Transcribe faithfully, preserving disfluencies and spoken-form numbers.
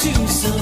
Do so.